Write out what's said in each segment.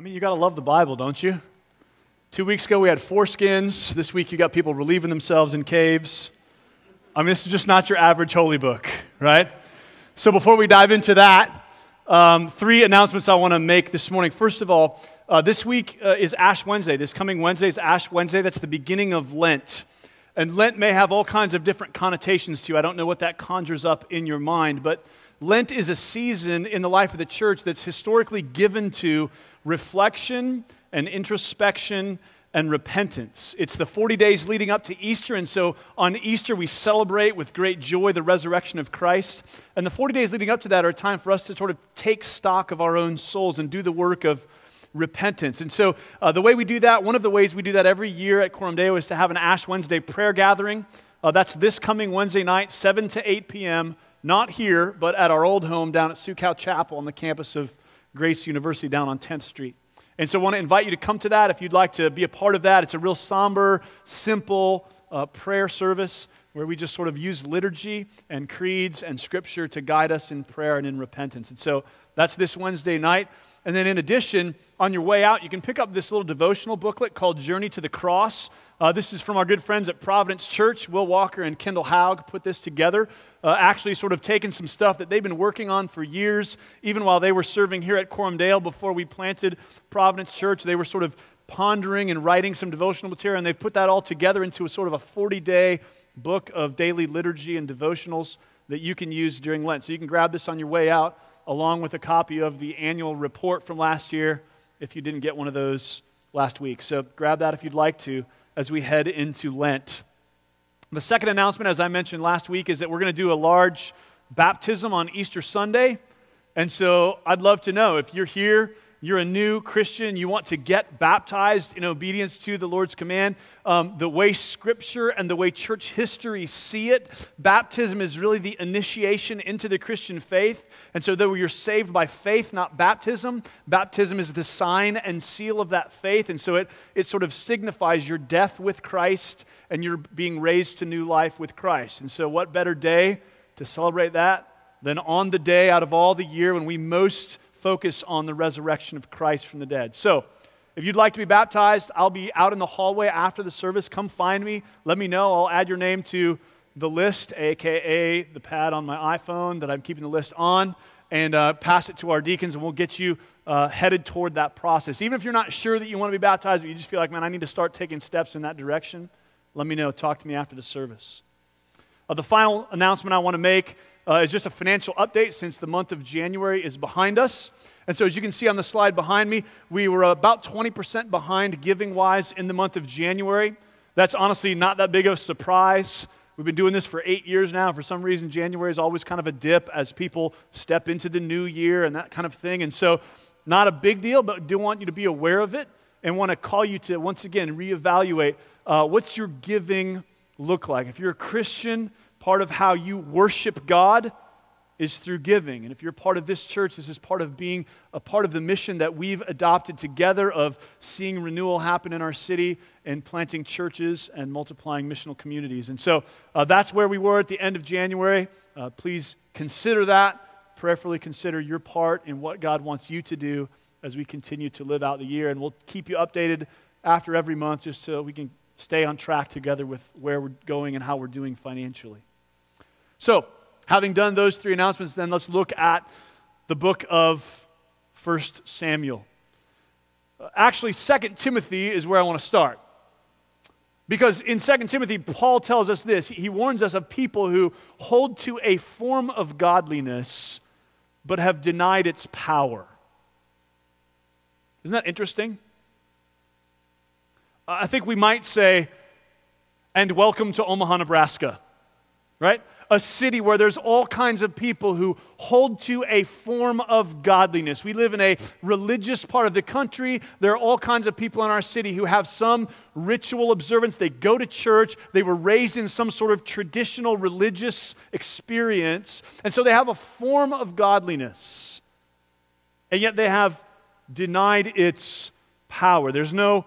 I mean, you got to love the Bible, don't you? 2 weeks ago, we had foreskins. This week, you got people relieving themselves in caves. I mean, this is just not your average holy book, right? So before we dive into that, three announcements I want to make this morning. First of all, this week is Ash Wednesday. This coming Wednesday is Ash Wednesday. That's the beginning of Lent. And Lent may have all kinds of different connotations to you. I don't know what that conjures up in your mind, but Lent is a season in the life of the church that's historically given to reflection and introspection and repentance. It's the 40 days leading up to Easter, and so on Easter we celebrate with great joy the resurrection of Christ. And the 40 days leading up to that are a time for us to sort of take stock of our own souls and do the work of repentance. And so the way we do that, one of the ways we do that every year at Coram Deo is to have an Ash Wednesday prayer gathering. That's this coming Wednesday night, 7 to 8 p.m., not here, but at our old home down at Sukau Chapel on the campus of Grace University down on 10th Street. And so I want to invite you to come to that if you'd like to be a part of that. It's a real somber, simple prayer service where we just sort of use liturgy and creeds and scripture to guide us in prayer and in repentance. And so that's this Wednesday night. And then in addition, on your way out, you can pick up this little devotional booklet called Journey to the Cross. This is from our good friends at Providence Church. Will Walker and Kendall Haug put this together, actually sort of taking some stuff that they've been working on for years, even while they were serving here at Coram Deo before we planted Providence Church. They were sort of pondering and writing some devotional material, and they've put that all together into a sort of a 40-day book of daily liturgy and devotionals that you can use during Lent. So you can grab this on your way out, along with a copy of the annual report from last year if you didn't get one of those last week. So grab that if you'd like to as we head into Lent. The second announcement, as I mentioned last week, is that we're going to do a large baptism on Easter Sunday. And so I'd love to know if you're here, you're a new Christian, you want to get baptized in obedience to the Lord's command. The way Scripture and the way church history see it, baptism is really the initiation into the Christian faith. And so though you're saved by faith, not baptism, baptism is the sign and seal of that faith. And so it sort of signifies your death with Christ and you're being raised to new life with Christ. And so what better day to celebrate that than on the day out of all the year when we most focus on the resurrection of Christ from the dead. So, if you'd like to be baptized, I'll be out in the hallway after the service. Come find me. Let me know. I'll add your name to the list, a.k.a. the pad on my iPhone that I'm keeping the list on, and pass it to our deacons, and we'll get you headed toward that process. Even if you're not sure that you want to be baptized, but you just feel like, man, I need to start taking steps in that direction, let me know. Talk to me after the service. The final announcement I want to make is just a financial update since the month of January is behind us. And so as you can see on the slide behind me, we were about 20% behind giving-wise in the month of January. That's honestly not that big of a surprise. We've been doing this for 8 years now. For some reason, January is always kind of a dip as people step into the new year and that kind of thing. And so not a big deal, but I do want you to be aware of it and want to call you to, once again, reevaluate what's your giving look like. If you're a Christian, part of how you worship God is through giving. And if you're part of this church, this is part of being a part of the mission that we've adopted together of seeing renewal happen in our city and planting churches and multiplying missional communities. And so that's where we were at the end of January. Please consider that. Prayerfully consider your part in what God wants you to do as we continue to live out the year. And we'll keep you updated after every month just so we can stay on track together with where we're going and how we're doing financially. So, having done those three announcements, then let's look at the book of 1 Samuel. Actually, 2 Timothy is where I want to start. Because in 2 Timothy, Paul tells us this. He warns us of people who hold to a form of godliness, but have denied its power. Isn't that interesting? I think we might say, and welcome to Omaha, Nebraska. Right? A city where there's all kinds of people who hold to a form of godliness. We live in a religious part of the country. There are all kinds of people in our city who have some ritual observance. They go to church. They were raised in some sort of traditional religious experience. And so they have a form of godliness. And yet they have denied its power. There's no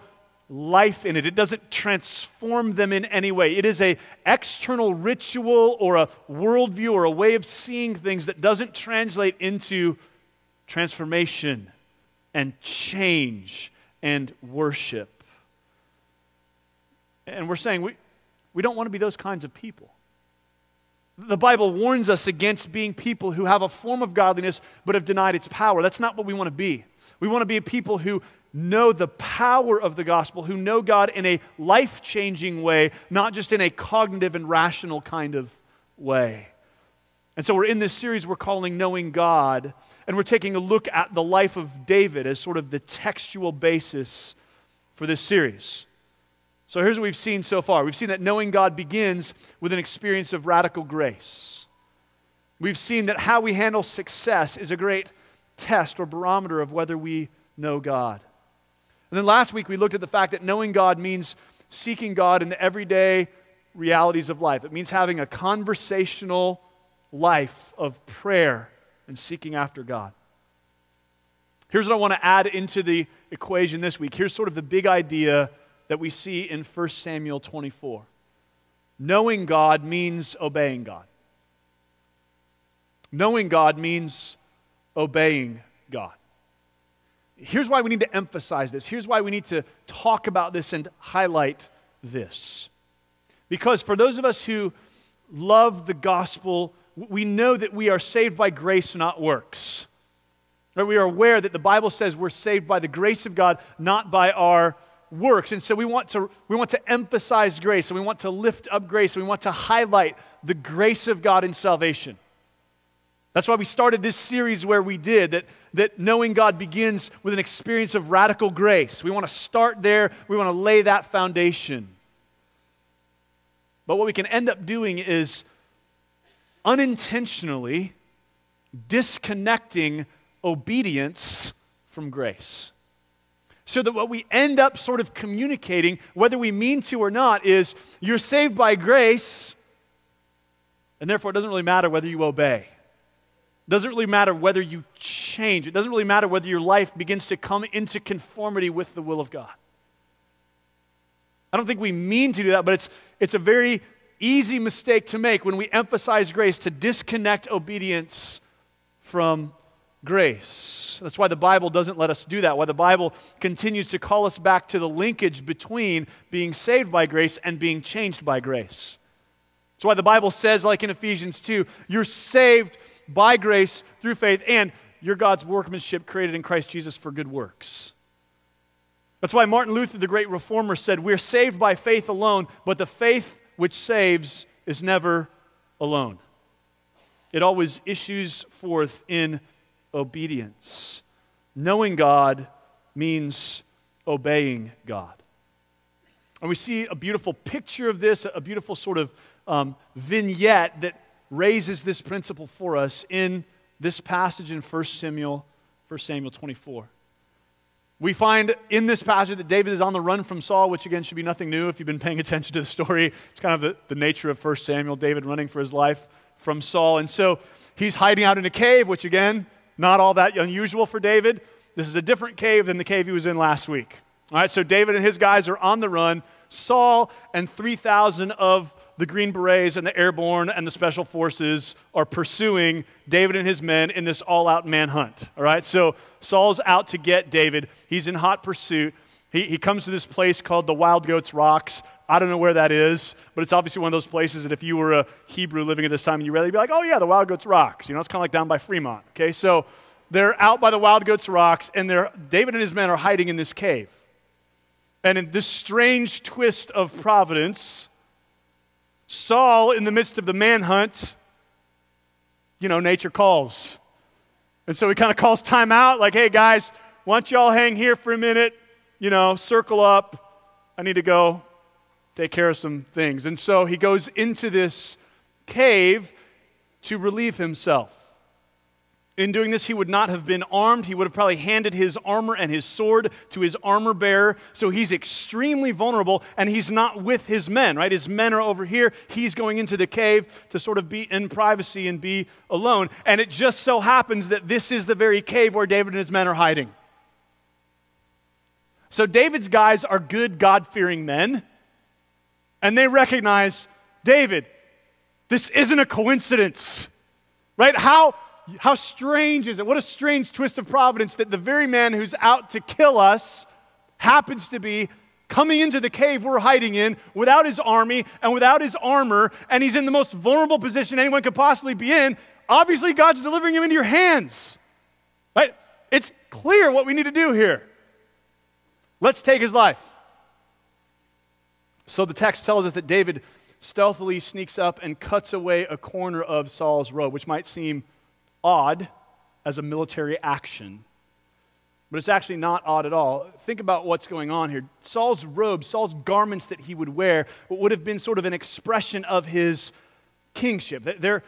life in it. It doesn't transform them in any way. It is an external ritual or a worldview or a way of seeing things that doesn't translate into transformation and change and worship. And we're saying we don't want to be those kinds of people. The Bible warns us against being people who have a form of godliness but have denied its power. That's not what we want to be. We want to be people who know the power of the gospel, who know God in a life-changing way, not just in a cognitive and rational kind of way. And so we're in this series we're calling Knowing God, and we're taking a look at the life of David as sort of the textual basis for this series. So here's what we've seen so far. We've seen that knowing God begins with an experience of radical grace. We've seen that how we handle success is a great test or barometer of whether we know God. And then last week we looked at the fact that knowing God means seeking God in the everyday realities of life. It means having a conversational life of prayer and seeking after God. Here's what I want to add into the equation this week. Here's sort of the big idea that we see in 1 Samuel 24. Knowing God means obeying God. Knowing God means obeying God. Here's why we need to emphasize this. Here's why we need to talk about this and highlight this. Because for those of us who love the gospel, we know that we are saved by grace, not works. Right? We are aware that the Bible says we're saved by the grace of God, not by our works. And so we want to emphasize grace, and we want to lift up grace, and we want to highlight the grace of God in salvation. That's why we started this series where we did, that knowing God begins with an experience of radical grace. We want to start there. We want to lay that foundation. But what we can end up doing is unintentionally disconnecting obedience from grace. So that what we end up sort of communicating, whether we mean to or not, is you're saved by grace, and therefore it doesn't really matter whether you obey. It doesn't really matter whether you change. It doesn't really matter whether your life begins to come into conformity with the will of God. I don't think we mean to do that, but it's a very easy mistake to make when we emphasize grace to disconnect obedience from grace. That's why the Bible doesn't let us do that, why the Bible continues to call us back to the linkage between being saved by grace and being changed by grace. That's why the Bible says, like in Ephesians 2, you're saved by grace through faith, and you're God's workmanship created in Christ Jesus for good works. That's why Martin Luther, the great reformer, said, we're saved by faith alone, but the faith which saves is never alone. It always issues forth in obedience. Knowing God means obeying God. And we see a beautiful picture of this, a beautiful sort of vignette that raises this principle for us in this passage in 1 Samuel 24. We find in this passage that David is on the run from Saul, which again should be nothing new if you've been paying attention to the story. It's kind of the nature of 1 Samuel, David running for his life from Saul. And so he's hiding out in a cave, which again, not all that unusual for David. This is a different cave than the cave he was in last week. All right, so David and his guys are on the run. Saul and 3,000 of the Green Berets and the Airborne and the Special Forces are pursuing David and his men in this all-out manhunt. All right, so Saul's out to get David. He's in hot pursuit. He comes to this place called the Wild Goat's Rocks. I don't know where that is, but it's obviously one of those places that if you were a Hebrew living at this time, you'd be like, oh yeah, the Wild Goat's Rocks. You know, it's kind of like down by Fremont. Okay, so they're out by the Wild Goat's Rocks, and David and his men are hiding in this cave. And in this strange twist of providence, Saul, in the midst of the manhunt, you know, nature calls. And so he kind of calls time out, like, hey, guys, why don't you all hang here for a minute, you know, circle up. I need to go take care of some things. And so he goes into this cave to relieve himself. In doing this, he would not have been armed. He would have probably handed his armor and his sword to his armor bearer. So he's extremely vulnerable, and he's not with his men, right? His men are over here. He's going into the cave to sort of be in privacy and be alone. And it just so happens that this is the very cave where David and his men are hiding. So David's guys are good, God-fearing men, and they recognize, David, this isn't a coincidence, right? How How strange is it? What a strange twist of providence that the very man who's out to kill us happens to be coming into the cave we're hiding in without his army and without his armor, and he's in the most vulnerable position anyone could possibly be in. Obviously, God's delivering him into your hands. Right? It's clear what we need to do here. Let's take his life. So the text tells us that David stealthily sneaks up and cuts away a corner of Saul's robe, which might seem odd as a military action, but it's actually not odd at all. Think about what's going on here. Saul's robe, Saul's garments that he would wear would have been sort of an expression of his kingship. They're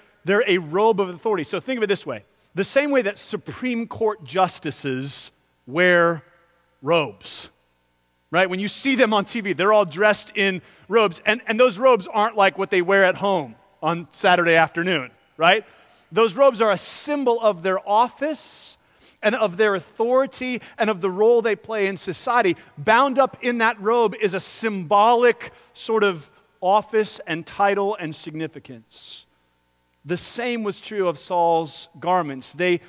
a robe of authority. So think of it this way. The same way that Supreme Court justices wear robes, right? When you see them on TV, they're all dressed in robes, and those robes aren't like what they wear at home on Saturday afternoon, right? Those robes are a symbol of their office and of their authority and of the role they play in society. Bound up in that robe is a symbolic sort of office and title and significance. The same was true of Saul's garments. They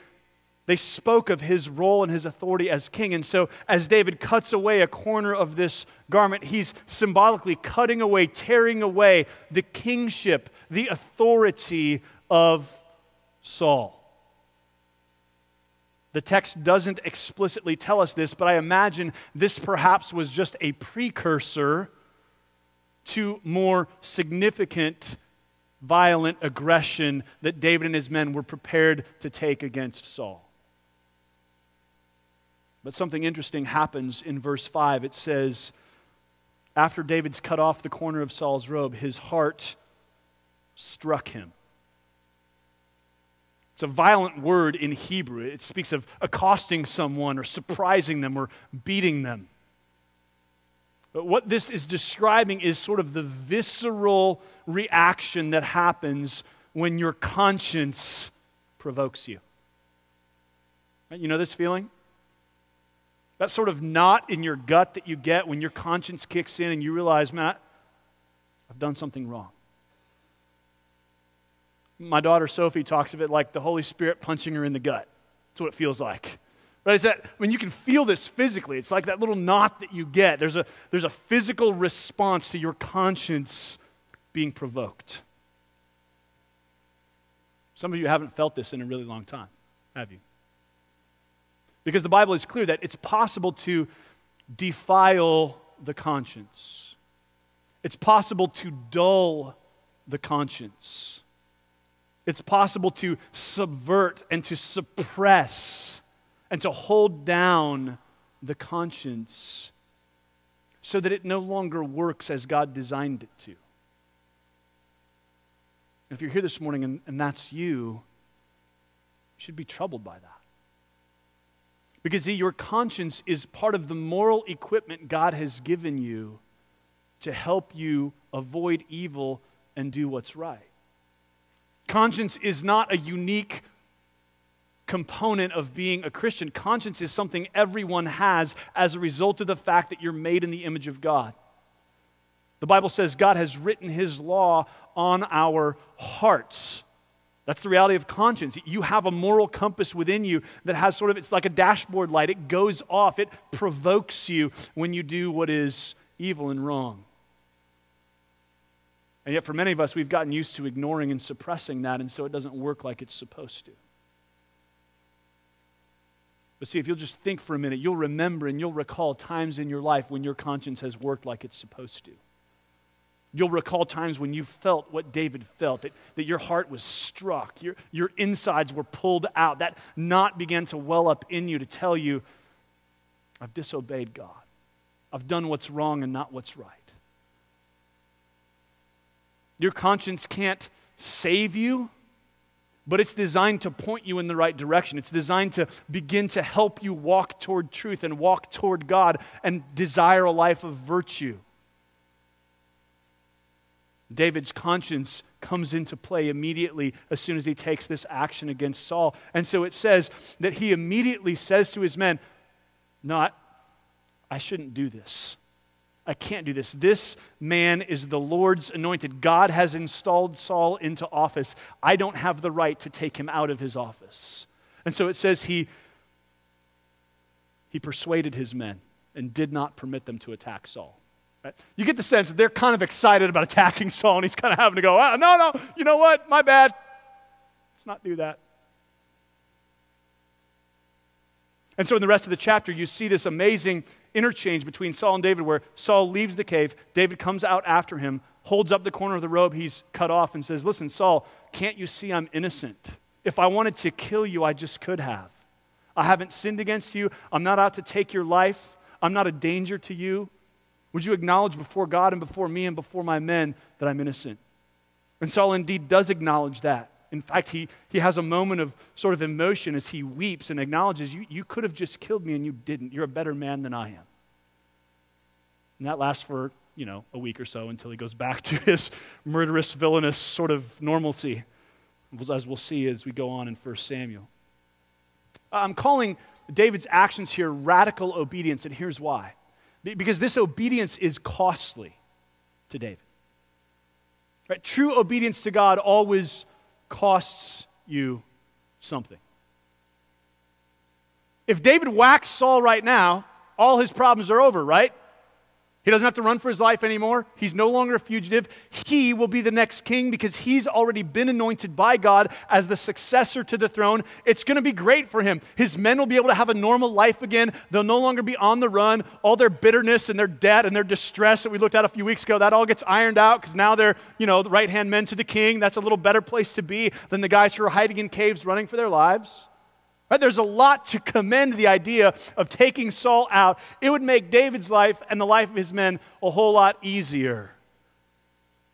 spoke of his role and his authority as king. And so as David cuts away a corner of this garment, he's symbolically cutting away, tearing away the kingship, the authority of Saul. The text doesn't explicitly tell us this, but I imagine this perhaps was just a precursor to more significant violent aggression that David and his men were prepared to take against Saul. But something interesting happens in verse 5. It says, after David's cut off the corner of Saul's robe, his heart struck him. It's a violent word in Hebrew. It speaks of accosting someone or surprising them or beating them. But what this is describing is sort of the visceral reaction that happens when your conscience provokes you. Right? You know this feeling? That sort of knot in your gut that you get when your conscience kicks in and you realize, man, I've done something wrong. My daughter Sophie talks of it like the Holy Spirit punching her in the gut. That's what it feels like. Right? It's that, I mean, you can feel this physically. It's like that little knot that you get. There's a physical response to your conscience being provoked. Some of you haven't felt this in a really long time, have you? Because the Bible is clear that it's possible to defile the conscience. It's possible to dull the conscience. It's possible to subvert and to suppress and to hold down the conscience so that it no longer works as God designed it to. And if you're here this morning and that's you should be troubled by that. Because see, your conscience is part of the moral equipment God has given you to help you avoid evil and do what's right. Conscience is not a unique component of being a Christian. Conscience is something everyone has as a result of the fact that you're made in the image of God. The Bible says God has written His law on our hearts. That's the reality of conscience. You have a moral compass within you that has sort of, it's like a dashboard light. It goes off. It provokes you when you do what is evil and wrong. And yet for many of us, we've gotten used to ignoring and suppressing that, and so it doesn't work like it's supposed to. But see, if you'll just think for a minute, you'll remember and you'll recall times in your life when your conscience has worked like it's supposed to. You'll recall times when you felt what David felt, that your heart was struck, your insides were pulled out, that knot began to well up in you to tell you, I've disobeyed God. I've done what's wrong and not what's right. Your conscience can't save you, but it's designed to point you in the right direction. It's designed to begin to help you walk toward truth and walk toward God and desire a life of virtue. David's conscience comes into play immediately as soon as he takes this action against Saul. And so it says that he immediately says to his men, no, I shouldn't do this. I can't do this. This man is the Lord's anointed. God has installed Saul into office. I don't have the right to take him out of his office. And so it says he persuaded his men and did not permit them to attack Saul. Right? You get the sense they're kind of excited about attacking Saul, and he's kind of having to go, oh, no, you know what? My bad. Let's not do that. And so in the rest of the chapter, you see this amazing interchange between Saul and David where Saul leaves the cave, David comes out after him, holds up the corner of the robe he's cut off and says, listen, Saul, can't you see I'm innocent? If I wanted to kill you, I just could have. I haven't sinned against you. I'm not out to take your life. I'm not a danger to you. Would you acknowledge before God and before me and before my men that I'm innocent? And Saul indeed does acknowledge that. In fact, he has a moment of sort of emotion as he weeps and acknowledges, you could have just killed me and you didn't. You're a better man than I am. And that lasts for, a week or so until he goes back to his murderous, villainous sort of normalcy, as we'll see as we go on in 1 Samuel. I'm calling David's actions here radical obedience, and here's why. Because this obedience is costly to David. Right? True obedience to God always costs you something. If David whacks Saul right now, all his problems are over, right? He doesn't have to run for his life anymore. He's no longer a fugitive. He will be the next king because he's already been anointed by God as the successor to the throne. It's going to be great for him. His men will be able to have a normal life again. They'll no longer be on the run. All their bitterness and their debt and their distress that we looked at a few weeks ago, that all gets ironed out because now they're, the right-hand men to the king. That's a little better place to be than the guys who are hiding in caves running for their lives. Right? There's a lot to commend the idea of taking Saul out. It would make David's life and the life of his men a whole lot easier.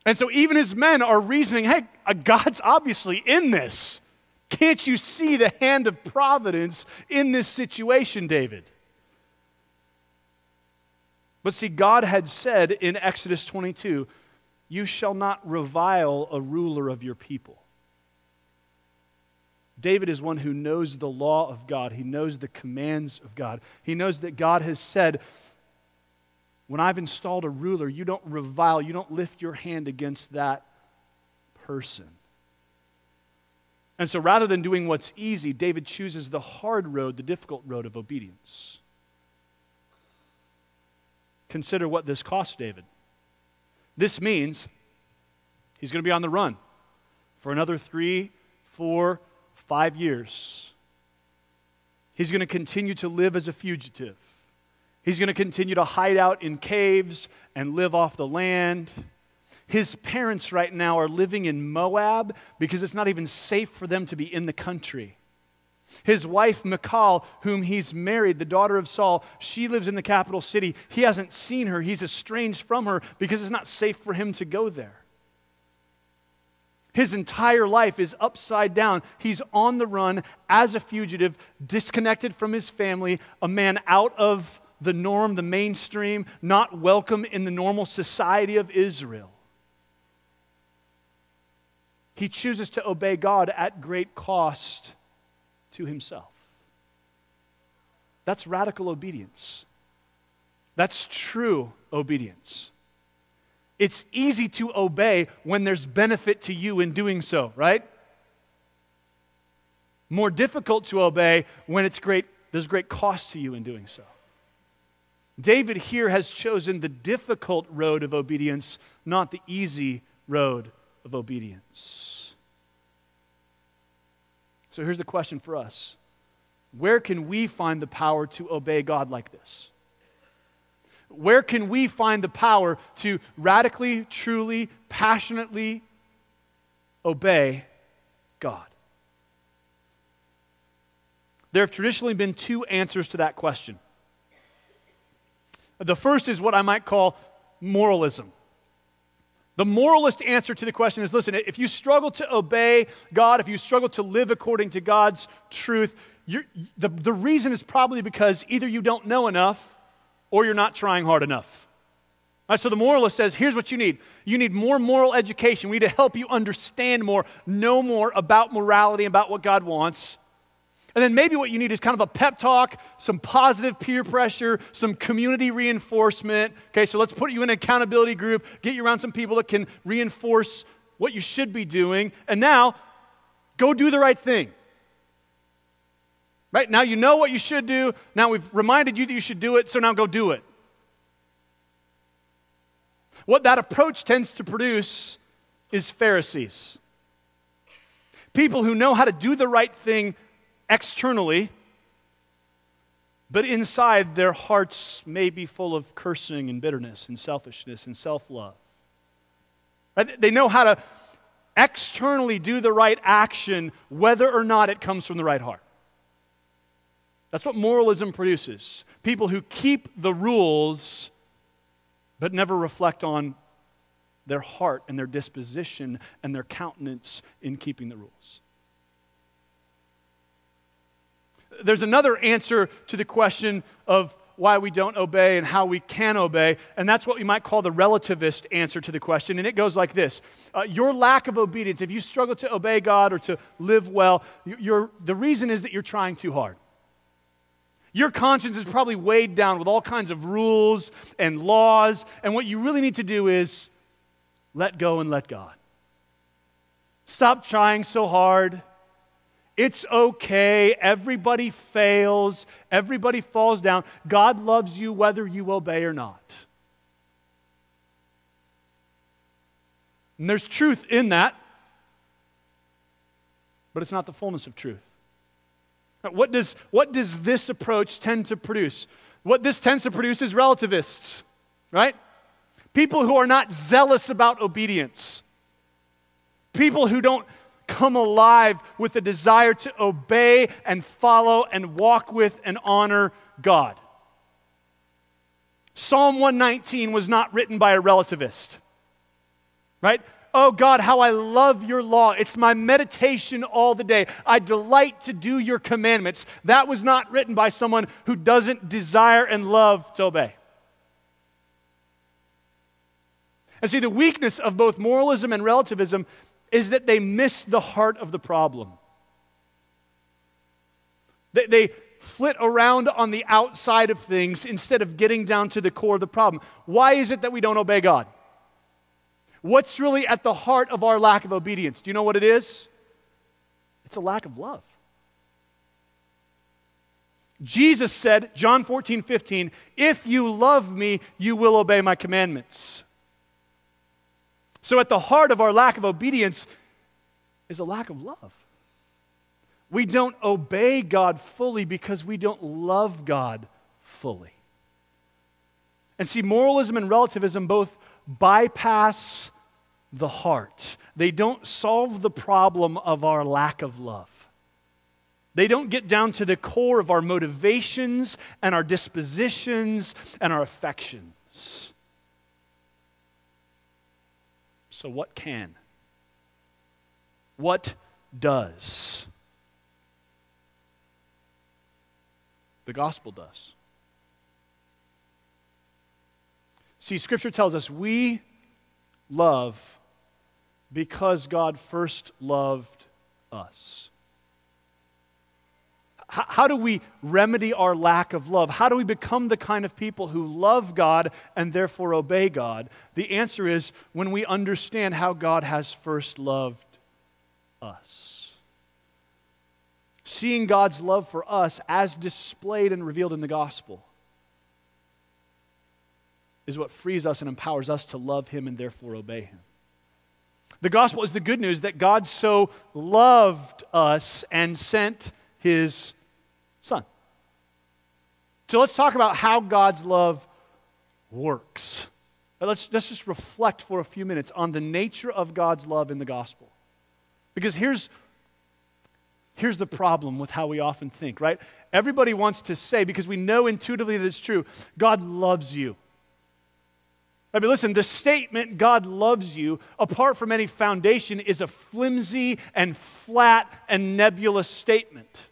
And so even his men are reasoning, hey, God's obviously in this. Can't you see the hand of providence in this situation, David? But see, God had said in Exodus 22, you shall not revile a ruler of your people. David is one who knows the law of God. He knows the commands of God. He knows that God has said, when I've installed a ruler, you don't revile, you don't lift your hand against that person. And so rather than doing what's easy, David chooses the hard road, the difficult road of obedience. Consider what this costs David. This means he's going to be on the run for another 3, 4, 5 years. He's going to continue to live as a fugitive. He's going to continue to hide out in caves and live off the land. His parents right now are living in Moab because it's not even safe for them to be in the country. His wife, Michal, whom he's married, the daughter of Saul, she lives in the capital city. He hasn't seen her. He's estranged from her because it's not safe for him to go there. His entire life is upside down. He's on the run as a fugitive, disconnected from his family, a man out of the norm, the mainstream, not welcome in the normal society of Israel. He chooses to obey God at great cost to himself. That's radical obedience. That's true obedience. It's easy to obey when there's benefit to you in doing so, right? More difficult to obey when there's great cost to you in doing so. David here has chosen the difficult road of obedience, not the easy road of obedience. So here's the question for us. Where can we find the power to obey God like this? Where can we find the power to radically, truly, passionately obey God? There have traditionally been two answers to that question. The first is what I might call moralism. The moralist answer to the question is, listen, if you struggle to obey God, if you struggle to live according to God's truth, the reason is probably because either you don't know enough or you're not trying hard enough. All right, so the moralist says, here's what you need. You need more moral education. We need to help you understand more, know more about morality, about what God wants. And then maybe what you need is kind of a pep talk, some positive peer pressure, some community reinforcement. Okay, so let's put you in an accountability group, get you around some people that can reinforce what you should be doing. And now, go do the right thing. Right? Now you know what you should do. Now we've reminded you that you should do it, so now go do it. What that approach tends to produce is Pharisees. People who know how to do the right thing externally, but inside their hearts may be full of cursing and bitterness and selfishness and self-love. Right? They know how to externally do the right action, whether or not it comes from the right heart. That's what moralism produces. People who keep the rules, but never reflect on their heart and their disposition and their countenance in keeping the rules. There's another answer to the question of why we don't obey and how we can obey, and that's what we might call the relativist answer to the question, and it goes like this. Your lack of obedience, if you struggle to obey God or to live well, the reason is that you're trying too hard. Your conscience is probably weighed down with all kinds of rules and laws, and what you really need to do is let go and let God. Stop trying so hard. It's okay. Everybody fails. Everybody falls down. God loves you whether you obey or not. And there's truth in that, but it's not the fullness of truth. What does this approach tend to produce? What this tends to produce is relativists, right? People who are not zealous about obedience. People who don't come alive with the desire to obey and follow and walk with and honor God. Psalm 119 was not written by a relativist, right? Oh God, how I love your law. It's my meditation all the day. I delight to do your commandments. That was not written by someone who doesn't desire and love to obey. And see, the weakness of both moralism and relativism is that they miss the heart of the problem. They flit around on the outside of things instead of getting down to the core of the problem. Why is it that we don't obey God? What's really at the heart of our lack of obedience? Do you know what it is? It's a lack of love. Jesus said, John 14, 15, if you love me, you will obey my commandments. So at the heart of our lack of obedience is a lack of love. We don't obey God fully because we don't love God fully. And see, moralism and relativism both bypass the heart. They don't solve the problem of our lack of love. They don't get down to the core of our motivations and our dispositions and our affections. So what can? What does? The gospel does. See, Scripture tells us we love because God first loved us. How do we remedy our lack of love? How do we become the kind of people who love God and therefore obey God? The answer is when we understand how God has first loved us. Seeing God's love for us as displayed and revealed in the gospel is what frees us and empowers us to love Him and therefore obey Him. The gospel is the good news that God so loved us and sent His Son. So let's talk about how God's love works. Let's just reflect for a few minutes on the nature of God's love in the gospel. Because here's the problem with how we often think, right? Everybody wants to say, because we know intuitively that it's true, God loves you. I mean, listen, the statement, God loves you, apart from any foundation, is a flimsy and flat and nebulous statement.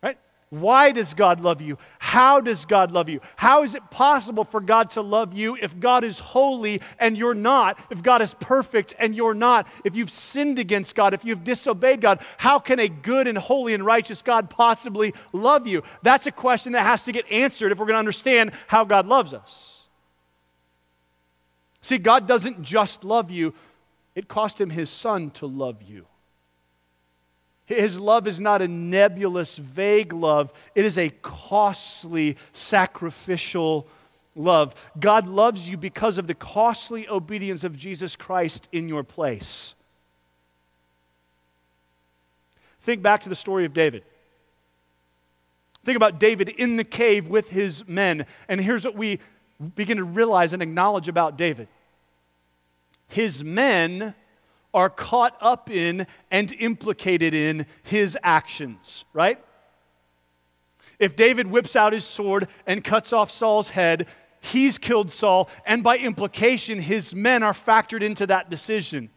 Right? Why does God love you? How does God love you? How is it possible for God to love you if God is holy and you're not? If God is perfect and you're not? If you've sinned against God, if you've disobeyed God, how can a good and holy and righteous God possibly love you? That's a question that has to get answered if we're going to understand how God loves us. See, God doesn't just love you. It cost him his son to love you. His love is not a nebulous, vague love. It is a costly, sacrificial love. God loves you because of the costly obedience of Jesus Christ in your place. Think back to the story of David. Think about David in the cave with his men. And here's what we begin to realize and acknowledge about David. His men are caught up in and implicated in his actions, right? If David whips out his sword and cuts off Saul's head, he's killed Saul, and by implication, his men are factored into that decision.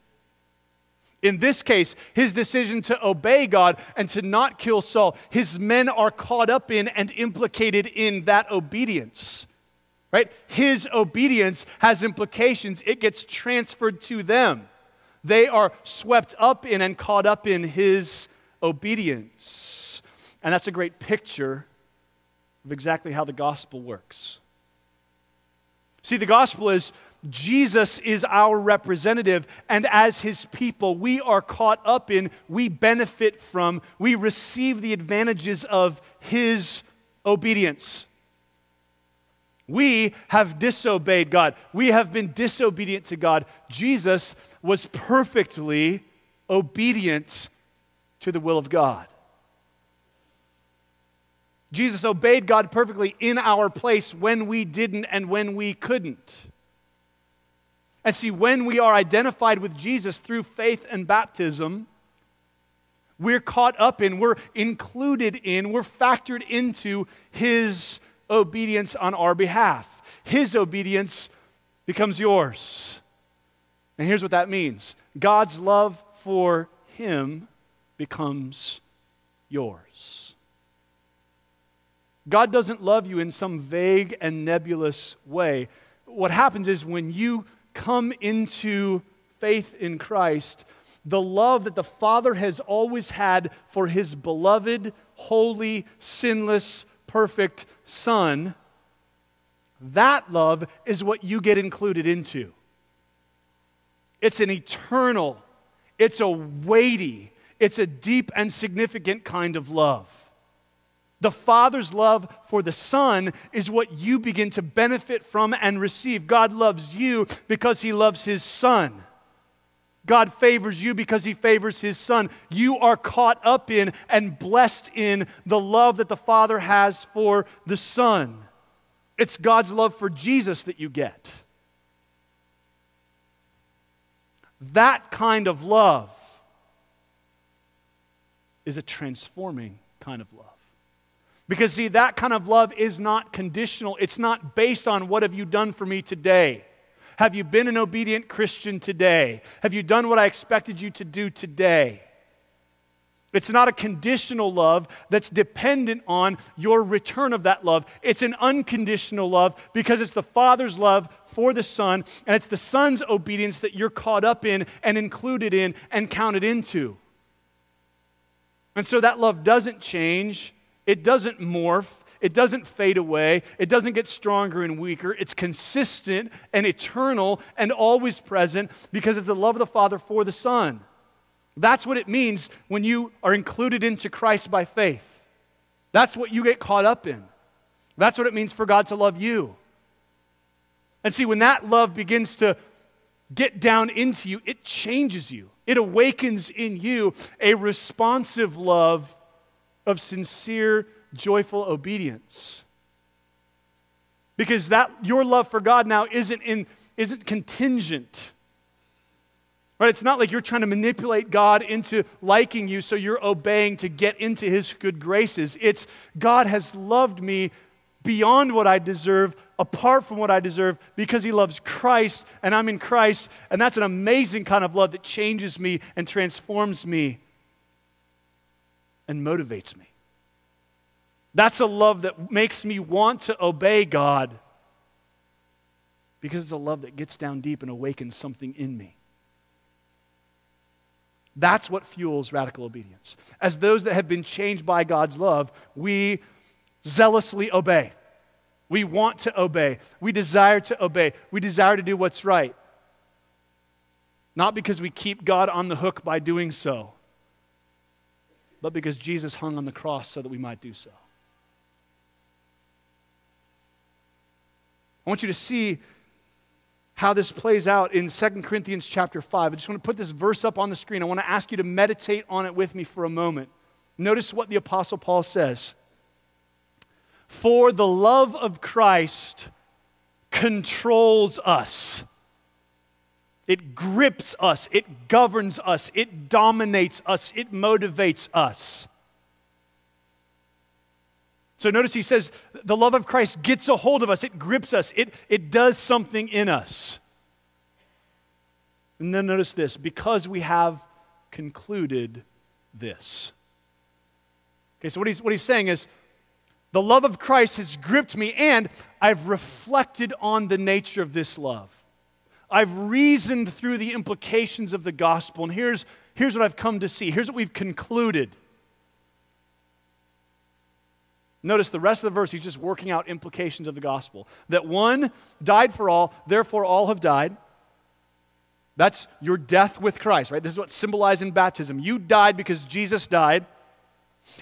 In this case, his decision to obey God and to not kill Saul, his men are caught up in and implicated in that obedience, right? His obedience has implications. It gets transferred to them. They are swept up in and caught up in his obedience. And that's a great picture of exactly how the gospel works. See, the gospel is Jesus is our representative, and as his people, we are caught up in, we benefit from, we receive the advantages of his obedience. We have disobeyed God. We have been disobedient to God. Jesus was perfectly obedient to the will of God. Jesus obeyed God perfectly in our place when we didn't and when we couldn't. And see, when we are identified with Jesus through faith and baptism, we're caught up in, we're included in, we're factored into his obedience on our behalf. His obedience becomes yours. And here's what that means. God's love for him becomes yours. God doesn't love you in some vague and nebulous way. What happens is when you come into faith in Christ, the love that the Father has always had for his beloved, holy, sinless, perfect Son, that love is what you get included into. It's an eternal, it's a weighty, it's a deep and significant kind of love. The Father's love for the Son is what you begin to benefit from and receive. God loves you because he loves his Son. God favors you because he favors his Son. You are caught up in and blessed in the love that the Father has for the Son. It's God's love for Jesus that you get. That kind of love is a transforming kind of love. Because, see, that kind of love is not conditional. It's not based on what have you done for me today. Have you been an obedient Christian today? Have you done what I expected you to do today? It's not a conditional love that's dependent on your return of that love. It's an unconditional love because it's the Father's love for the Son, and it's the Son's obedience that you're caught up in and included in and counted into. And so that love doesn't change. It doesn't morph. It doesn't fade away. It doesn't get stronger and weaker. It's consistent and eternal and always present because it's the love of the Father for the Son. That's what it means when you are included into Christ by faith. That's what you get caught up in. That's what it means for God to love you. And see, when that love begins to get down into you, it changes you. It awakens in you a responsive love of sincere joyful obedience. Because that your love for God now isn't contingent. Right? It's not like you're trying to manipulate God into liking you so you're obeying to get into his good graces. It's God has loved me beyond what I deserve, apart from what I deserve, because he loves Christ and I'm in Christ, and that's an amazing kind of love that changes me and transforms me and motivates me. That's a love that makes me want to obey God, because it's a love that gets down deep and awakens something in me. That's what fuels radical obedience. As those that have been changed by God's love, we zealously obey. We want to obey. We desire to obey. We desire to do what's right. Not because we keep God on the hook by doing so, but because Jesus hung on the cross so that we might do so. I want you to see how this plays out in 2 Corinthians chapter 5. I just want to put this verse up on the screen. I want to ask you to meditate on it with me for a moment. Notice what the Apostle Paul says. For the love of Christ controls us. It grips us. It governs us. It dominates us. It motivates us. So notice he says, the love of Christ gets a hold of us. It grips us. It does something in us. And then notice this, because we have concluded this. Okay, so what he's saying is, the love of Christ has gripped me, and I've reflected on the nature of this love. I've reasoned through the implications of the gospel, and here's what I've come to see. Here's what we've concluded. Notice the rest of the verse, he's just working out implications of the gospel. That one died for all, therefore all have died. That's your death with Christ, right? This is what's symbolized in baptism. You died because Jesus died.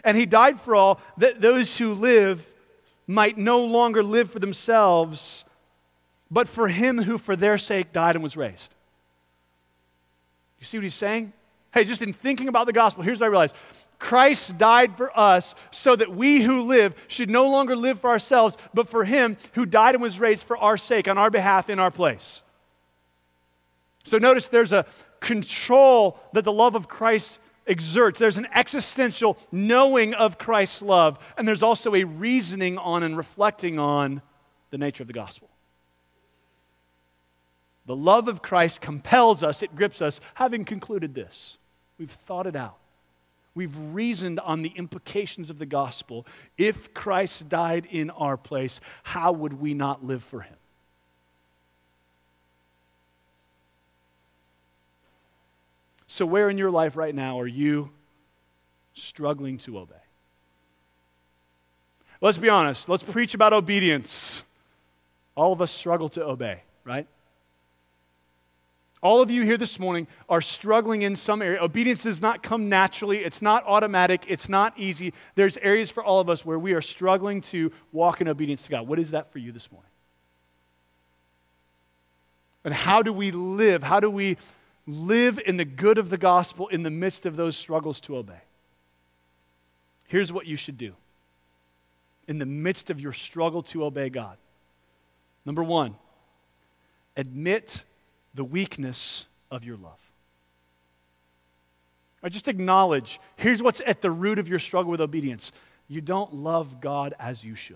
And he died for all, that those who live might no longer live for themselves, but for him who for their sake died and was raised. You see what he's saying? Hey, just in thinking about the gospel, here's what I realized. Christ died for us so that we who live should no longer live for ourselves, but for him who died and was raised for our sake, on our behalf, in our place. So notice there's a control that the love of Christ exerts. There's an existential knowing of Christ's love, and there's also a reasoning on and reflecting on the nature of the gospel. The love of Christ compels us, it grips us. Having concluded this, we've thought it out. We've reasoned on the implications of the gospel. If Christ died in our place, how would we not live for him? So where in your life right now are you struggling to obey? Let's be honest. Let's preach about obedience. All of us struggle to obey, right? All of you here this morning are struggling in some area. Obedience does not come naturally. It's not automatic. It's not easy. There's areas for all of us where we are struggling to walk in obedience to God. What is that for you this morning? And how do we live? How do we live in the good of the gospel in the midst of those struggles to obey? Here's what you should do in the midst of your struggle to obey God. Number one, admit the weakness of your love. Or just acknowledge, here's what's at the root of your struggle with obedience. You don't love God as you should.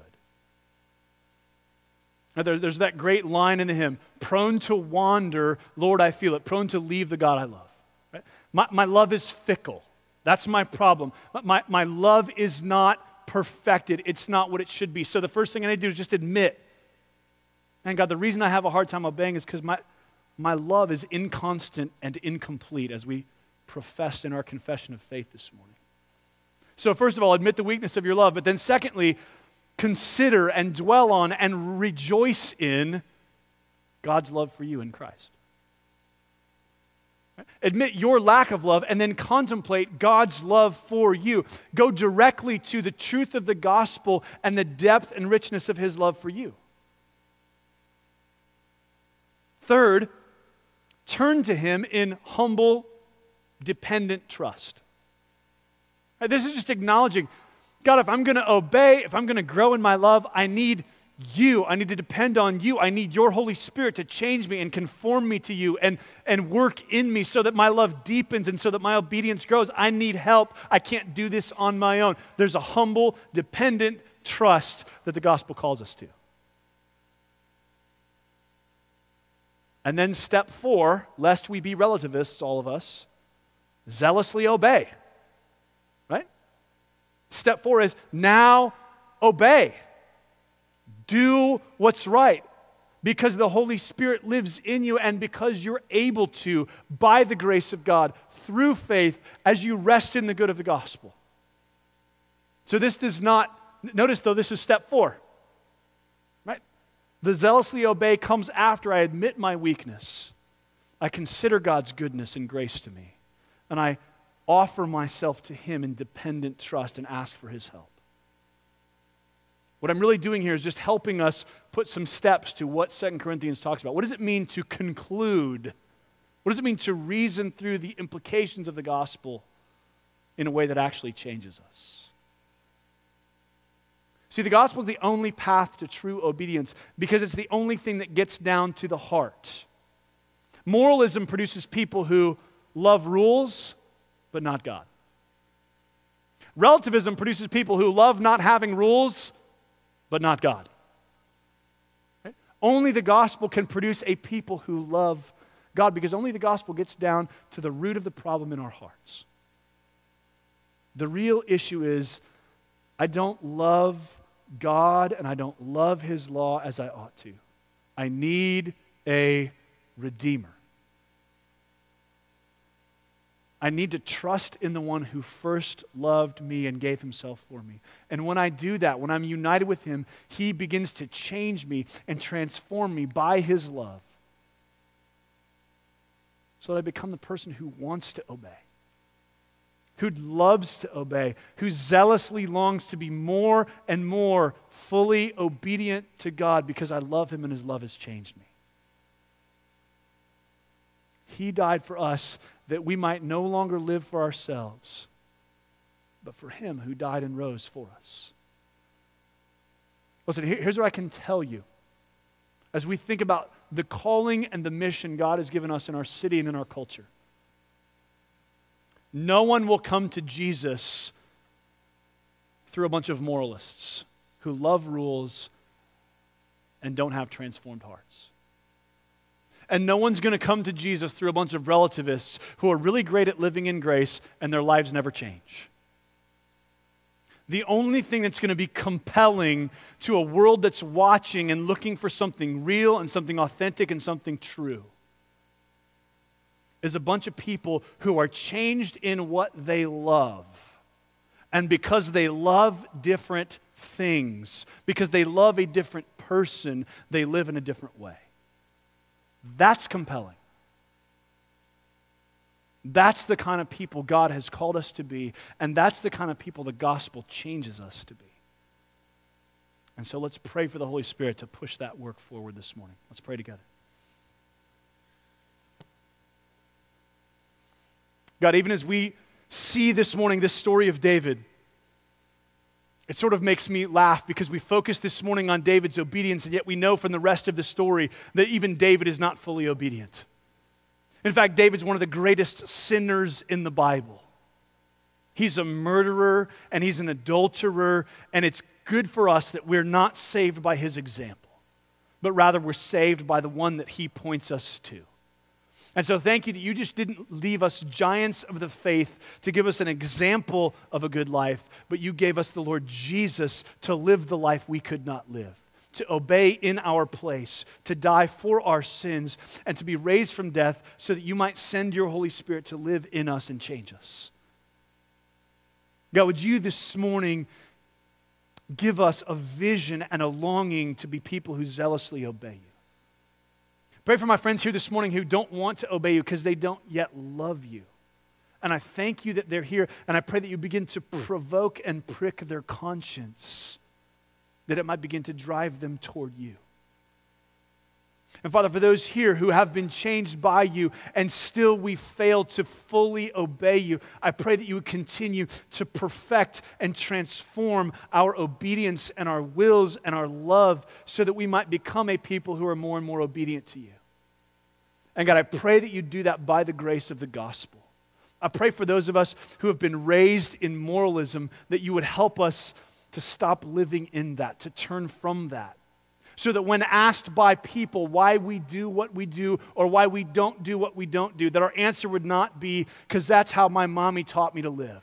Now, there's that great line in the hymn, prone to wander, Lord, I feel it, prone to leave the God I love. Right? My love is fickle. That's my problem. My love is not perfected. It's not what it should be. So the first thing I need to do is just admit, and God, the reason I have a hard time obeying is because my love is inconstant and incomplete, as we professed in our confession of faith this morning. So first of all, admit the weakness of your love, but then secondly, consider and dwell on and rejoice in God's love for you in Christ. Right? Admit your lack of love and then contemplate God's love for you. Go directly to the truth of the gospel and the depth and richness of his love for you. Third, turn to him in humble, dependent trust. Right, this is just acknowledging, God, if I'm going to obey, if I'm going to grow in my love, I need you. I need to depend on you. I need your Holy Spirit to change me and conform me to you and work in me so that my love deepens and so that my obedience grows. I need help. I can't do this on my own. There's a humble, dependent trust that the gospel calls us to. And then step four, lest we be relativists, all of us, zealously obey, right? Step four is now obey. Do what's right because the Holy Spirit lives in you and because you're able to, by the grace of God, through faith, as you rest in the good of the gospel. So this does not, notice though, this is step four, right? The zealously obey comes after I admit my weakness. I consider God's goodness and grace to me, and I offer myself to Him in dependent trust and ask for His help. What I'm really doing here is just helping us put some steps to what 2 Corinthians talks about. What does it mean to conclude? What does it mean to reason through the implications of the gospel in a way that actually changes us? See, the gospel is the only path to true obedience because it's the only thing that gets down to the heart. Moralism produces people who love rules, but not God. Relativism produces people who love not having rules, but not God. Right? Only the gospel can produce a people who love God because only the gospel gets down to the root of the problem in our hearts. The real issue is I don't love God and I don't love His law as I ought to. I need a Redeemer. I need to trust in the one who first loved me and gave Himself for me. And when I do that, when I'm united with Him, He begins to change me and transform me by His love so that I become the person who wants to obey, who loves to obey, who zealously longs to be more and more fully obedient to God because I love Him and His love has changed me. He died for us that we might no longer live for ourselves, but for Him who died and rose for us. Listen, here's what I can tell you. As we think about the calling and the mission God has given us in our city and in our culture, no one will come to Jesus through a bunch of moralists who love rules and don't have transformed hearts. And no one's going to come to Jesus through a bunch of relativists who are really great at living in grace and their lives never change. The only thing that's going to be compelling to a world that's watching and looking for something real and something authentic and something true is a bunch of people who are changed in what they love. And because they love different things, because they love a different person, they live in a different way. That's compelling. That's the kind of people God has called us to be, and that's the kind of people the gospel changes us to be. And so let's pray for the Holy Spirit to push that work forward this morning. Let's pray together. God, even as we see this morning this story of David, it sort of makes me laugh because we focus this morning on David's obedience, and yet we know from the rest of the story that even David is not fully obedient. In fact, David's one of the greatest sinners in the Bible. He's a murderer, and he's an adulterer, and it's good for us that we're not saved by his example, but rather we're saved by the one that he points us to. And so thank you that you just didn't leave us giants of the faith to give us an example of a good life, but you gave us the Lord Jesus to live the life we could not live, to obey in our place, to die for our sins, and to be raised from death so that you might send your Holy Spirit to live in us and change us. God, would you this morning give us a vision and a longing to be people who zealously obey you? Pray for my friends here this morning who don't want to obey you because they don't yet love you. And I thank you that they're here, and I pray that you begin to provoke and prick their conscience, that it might begin to drive them toward you. And Father, for those here who have been changed by you and still we fail to fully obey you, I pray that you would continue to perfect and transform our obedience and our wills and our love so that we might become a people who are more and more obedient to you. And God, I pray that you do that by the grace of the gospel. I pray for those of us who have been raised in moralism that you would help us to stop living in that, to turn from that, so that when asked by people why we do what we do or why we don't do what we don't do, that our answer would not be, because that's how my mommy taught me to live.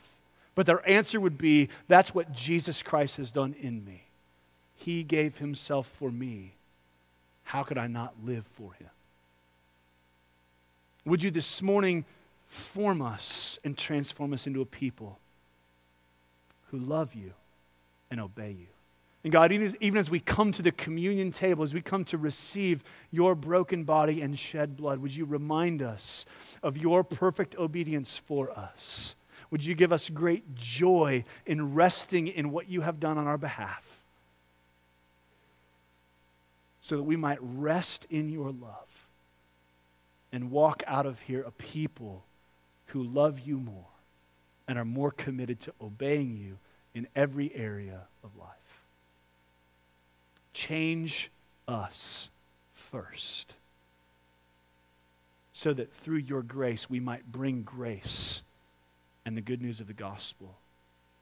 But their answer would be, that's what Jesus Christ has done in me. He gave himself for me. How could I not live for him? Would you this morning form us and transform us into a people who love you and obey you? And God, even as we come to the communion table, as we come to receive your broken body and shed blood, would you remind us of your perfect obedience for us? Would you give us great joy in resting in what you have done on our behalf, so that we might rest in your love and walk out of here a people who love you more and are more committed to obeying you in every area of life. Change us first, so that through your grace we might bring grace and the good news of the gospel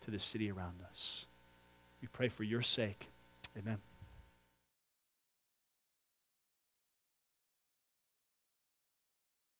to the city around us. We pray for your sake. Amen.